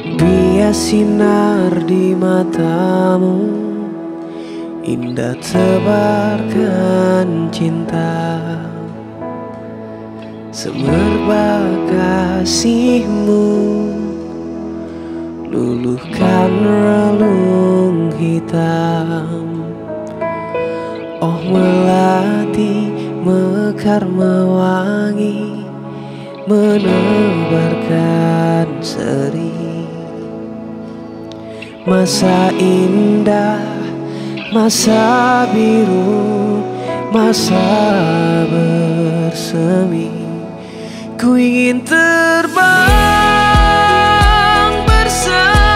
Dia sinar di matamu, indah tebarkan cinta, semerbak kasihmu, luluhkan relung hitam. Oh melati, mekar mewangi, menebarkan seri. Masa indah, masa biru, masa bersemi. Ku ingin terbang bersama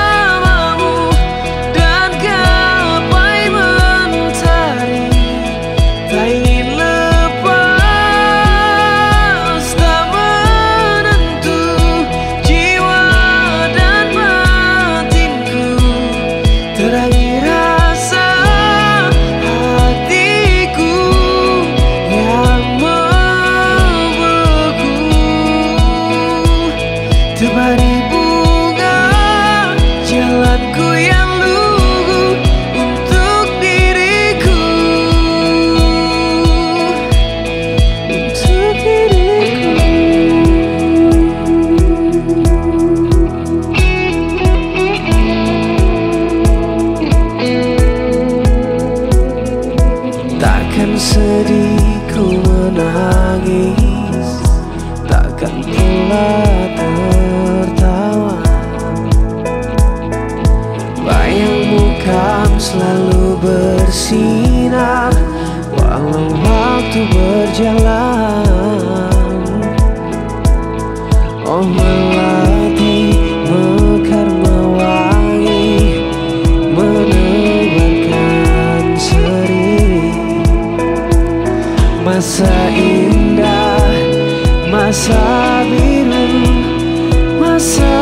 selalu bersinar walau waktu berjalan. Oh melati, mekar mewangi, menebarkan seri. Masa indah, masa biru, masa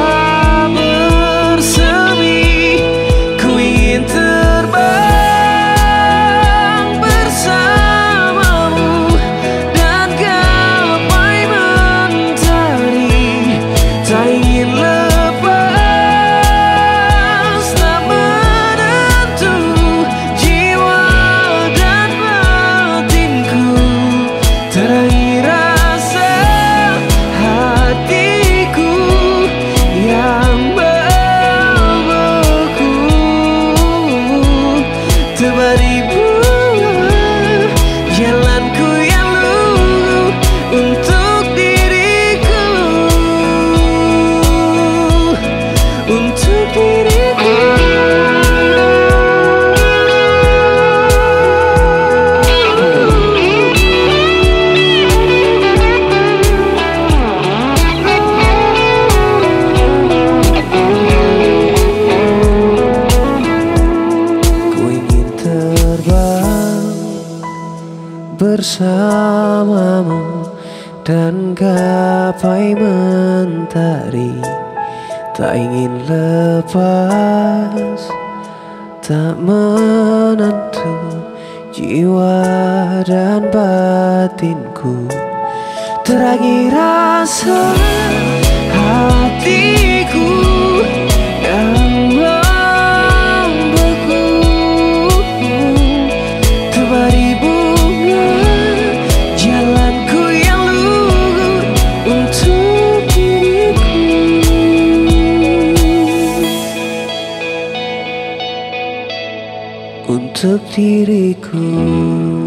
bersamamu dan gapai mentari, tak ingin lepas, tak menentu jiwa dan batinku, terangi rasa hatiku yang membeku, terbari bunga. Untuk diriku.